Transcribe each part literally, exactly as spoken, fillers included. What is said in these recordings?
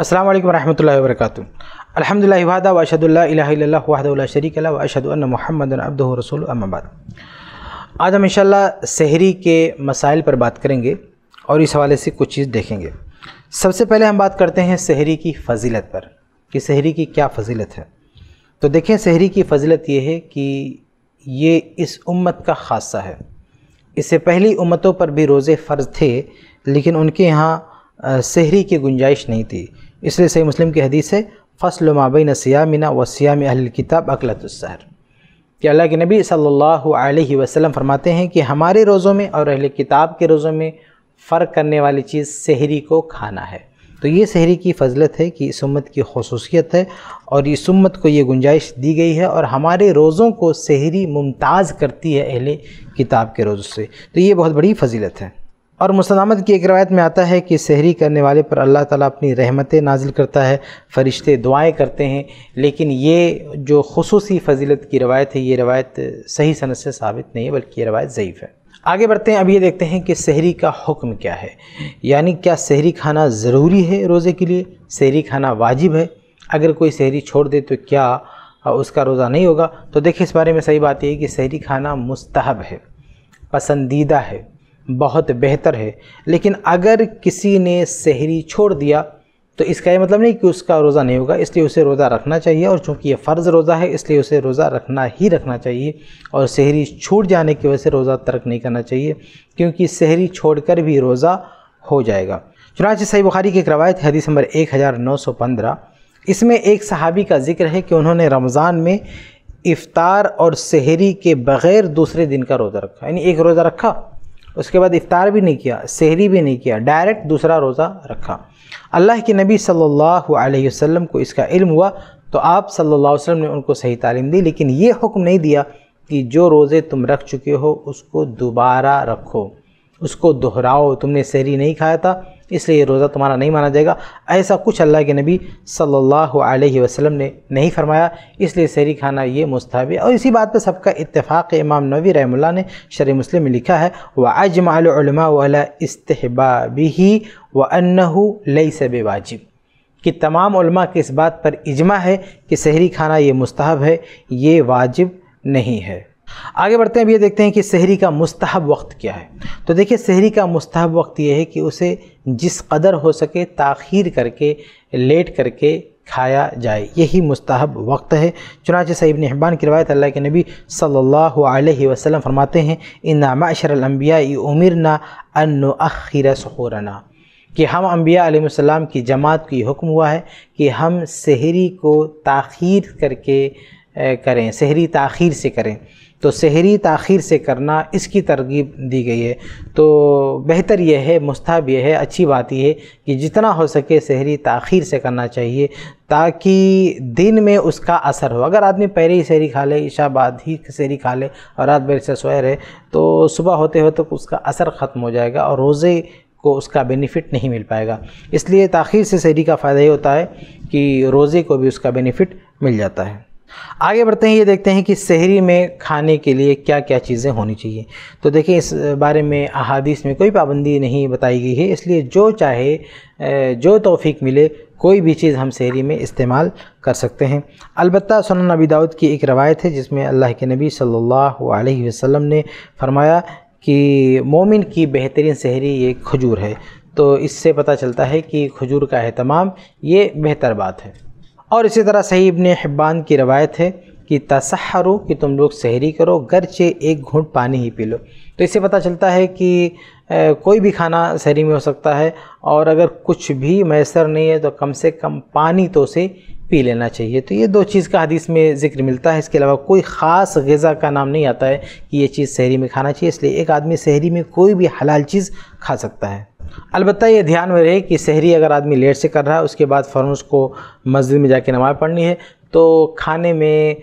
अस्सलाम वालेकुम रहमतुल्लाहि व बरकातुहू। अल्हम्दुलिल्लाहि वहदा व अशहदु अल्ला इलाहा इल्लल्लाहु वहदहु ला शरीका लहु व अशहदु अन्न मुहम्मदन अब्दुहु व रसूलुहू। अम्मा बाद, आज हम इंशाअल्लाह सहरी के मसाइल पर बात करेंगे और इस हवाले से कुछ चीज़ देखेंगे। सबसे पहले हम बात करते हैं सहरी की फ़जीलत पर कि सहरी की क्या फ़जीलत है। तो देखें, सहरी की फ़जीलत ये है कि ये इस उम्मत का खासा है। इससे पहली उम्मतों पर भी रोज़े फ़र्ज थे, लेकिन उनके यहाँ सहरी की गुंजाइश नहीं थी। इसलिए सही मुस्लिम की हदीस है, फ़स्लु मा बैन सियामिना व सियाम अहल किताब अकलतुस्सहर, कि अल्लाह के नबी सल्लल्लाहु अलैहि वसल्लम फरमाते हैं कि हमारे रोज़ों में और अहल किताब के रोज़ों में फ़र्क करने वाली चीज़ सहरी को खाना है। तो ये सहरी की फ़ज़लत है कि इस उम्मत की खसूसियत है और इस उम्मत को ये गुंजाइश दी गई है, और हमारे रोज़ों को सहरी मुमताज़ करती है अहले किताब के रोज़ों से। तो ये बहुत बड़ी फ़जीलत है। और मुस्लिम अहमद की एक रवायत में आता है कि सहरी करने वाले पर अल्लाह ताला अपनी रहमतें नाजिल करता है, फ़रिश्ते दुआएँ करते हैं। लेकिन ये जो खसूसी फ़जीलत की रवायत है, ये रवायत सही सनद से साबित नहीं है, बल्कि ये रवायत ज़ईफ़ है। आगे बढ़ते हैं, अब ये देखते हैं कि सहरी का हुक्म क्या है, यानी क्या सहरी खाना ज़रूरी है रोज़े के लिए, सहरी खाना वाजिब है, अगर कोई सहरी छोड़ दे तो क्या उसका रोज़ा नहीं होगा। तो देखिए, इस बारे में सही बात यह है कि सहरी खाना मुस्तहब है, पसंदीदा है, बहुत बेहतर है। लेकिन अगर किसी ने सहरी छोड़ दिया तो इसका ये मतलब नहीं कि उसका रोज़ा नहीं होगा, इसलिए उसे रोज़ा रखना चाहिए। और चूँकि ये फ़र्ज़ रोज़ा है, इसलिए उसे रोज़ा रखना ही रखना चाहिए, और सहरी छूट जाने की वजह से रोज़ा तर्क नहीं करना चाहिए, क्योंकि सहरी छोड़कर भी रोज़ा हो जाएगा। चुनांचे सही बुखारी की एक रवायत, हदीस नंबर एक हज़ार नौ सौ पंद्रह, इसमें एक सहाबी का जिक्र है कि उन्होंने रमज़ान में इफ़तार और सहरी के बग़ैर दूसरे दिन का रोज़ा रखा, यानी एक रोज़ा रखा, उसके बाद इफ़तार भी नहीं किया, सहरी भी नहीं किया, डायरेक्ट दूसरा रोज़ा रखा। अल्लाह के नबी सल्लल्लाहु अलैहि वसल्लम को इसका इल्म हुआ, तो आप सल्लल्लाहु अलैहि वसल्लम ने उनको सही तालीम दी, लेकिन ये हुक्म नहीं दिया कि जो रोज़े तुम रख चुके हो उसको दोबारा रखो, उसको दोहराओ, तुमने सहरी नहीं खाया था इसलिए ये रोज़ा तुम्हारा नहीं माना जाएगा। ऐसा कुछ अल्लाह के नबी सल्लल्लाहु अलैहि वसल्लम ने नहीं फरमाया, इसलिए सहरी खाना ये मुस्तहब है। और इसी बात पर सबका इत्तेफाक़, इमाम नववी रहमतुल्लाह ने शरह मुस्लिम में लिखा है, व अजमअल उलमा अला इस्तहबाबिही व अन्नहु लैस बिवाजिब, कि तमाम उलमा के इस बात पर इजमा है कि सहरी खाना ये मुस्तहब है, ये वाजिब नहीं है। आगे बढ़ते हैं, अब ये देखते हैं कि सहरी का मुस्तहब वक्त क्या है। तो देखिए, सहरी का मुस्तहब वक्त ये है कि उसे जिस कदर हो सके ताख़ीर करके, लेट करके खाया जाए, यही मुस्तहब वक्त है। चुनांचे सही इब्न हिब्बान की रवायत, अल्लाह के नबी सल्लल्लाहु अलैहि वसल्लम फरमाते हैं, इन्ना माशरल अंबिया उमिरना अन नुअख्खिर सुहूरना, कि हम अंबिया अलैहिस्सलाम की जमात को ये हुक्म हुआ है कि हम सहरी को ताख़ीर करके करें, सहरी ताख़ीर से करें। तो सहरी ताख़ीर से करना, इसकी तरगीब दी गई है। तो बेहतर यह है, मुस्तहब यह है, अच्छी बात यह है कि जितना हो सके सहरी ताख़ीर से करना चाहिए, ताकि दिन में उसका असर हो। अगर आदमी पहले ही सहरी खा ले, इशा बाद ही सहरी खा ले और रात भर से सोए रहे, तो सुबह होते हुए तो उसका असर ख़त्म हो जाएगा और रोज़े को उसका बेनिफिट नहीं मिल पाएगा। इसलिए ताख़ीर से सहरी का फ़ायदा ये होता है कि रोज़े को भी उसका बेनिफिट मिल जाता है। आगे बढ़ते हैं, ये देखते हैं कि सहरी में खाने के लिए क्या क्या चीज़ें होनी चाहिए। तो देखिए, इस बारे में अहादीस में कोई पाबंदी नहीं बताई गई है, इसलिए जो चाहे, जो तौफीक मिले, कोई भी चीज़ हम सहरी में इस्तेमाल कर सकते हैं। अलबत्ता सुनन अबी दाऊद की एक रवायत है जिसमें अल्लाह के नबी सल्लल्लाहु अलैहि वसल्लम ने फरमाया कि मोमिन की बेहतरीन सहरी ये खजूर है। तो इससे पता चलता है कि खजूर का एहतमाम ये बेहतर बात है। और इसी तरह सही इब्न हिब्बान की रवायत है कि तसहरो, कि तुम लोग सहरी करो गरचे एक घूंट पानी ही पी लो। तो इससे पता चलता है कि कोई भी खाना सहरी में हो सकता है, और अगर कुछ भी मैसर नहीं है तो कम से कम पानी तो उसे पी लेना चाहिए। तो ये दो चीज़ का हदीस में ज़िक्र मिलता है। इसके अलावा कोई ख़ास ग़िज़ा का नाम नहीं आता है कि ये चीज़ सहरी में खाना चाहिए, इसलिए एक आदमी सहरी में कोई भी हलाल चीज़ खा सकता है। अलबत्ता ये ध्यान में रहे कि सहरी अगर आदमी लेट से कर रहा है, उसके बाद फ़ौरन उसको मस्जिद में जाके नमाज़ पढ़नी है, तो खाने में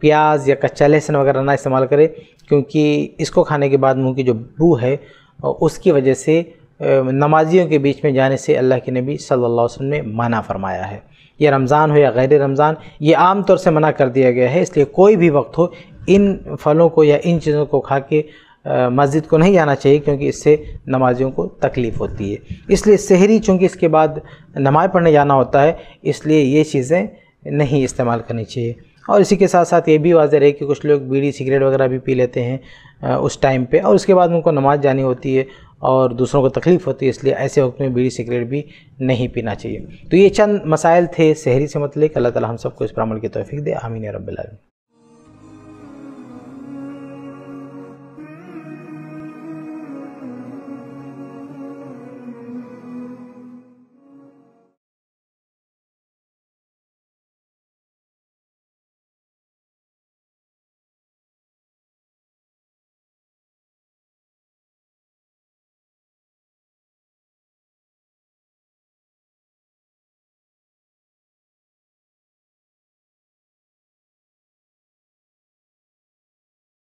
प्याज या कच्चा लहसुन वगैरह ना इस्तेमाल करें, क्योंकि इसको खाने के बाद मुँह की जो बू है उसकी वजह से नमाजियों के बीच में जाने से अल्लाह के नबी सल्लल्लाहु अलैहि वसल्लम ने मना फरमाया है। यह रमज़ान हो या गैर रमज़ान, ये आम तौर से मना कर दिया गया है। इसलिए कोई भी वक्त हो, इन फलों को या इन चीज़ों को खा के मस्जिद को नहीं आना चाहिए क्योंकि इससे नमाजियों को तकलीफ़ होती है। इसलिए सहरी चूँकि इसके बाद नमाज़ पढ़ने जाना होता है, इसलिए ये चीज़ें नहीं इस्तेमाल करनी चाहिए। और इसी के साथ साथ ये भी वाज़ह है कि कुछ लोग बीड़ी सिगरेट वगैरह भी पी लेते हैं उस टाइम पे, और उसके बाद उनको नमाज जानी होती है और दूसरों को तकलीफ़ होती है, इसलिए ऐसे वक्त में बीड़ी सिगरेट भी नहीं पीना चाहिए। तो ये चंद मसाइल थे सहरी से मतलब। अल्लाह ताला हम सबको इस पर अमल की तौफीक दे। आमीन या रब्बिल आलमीन।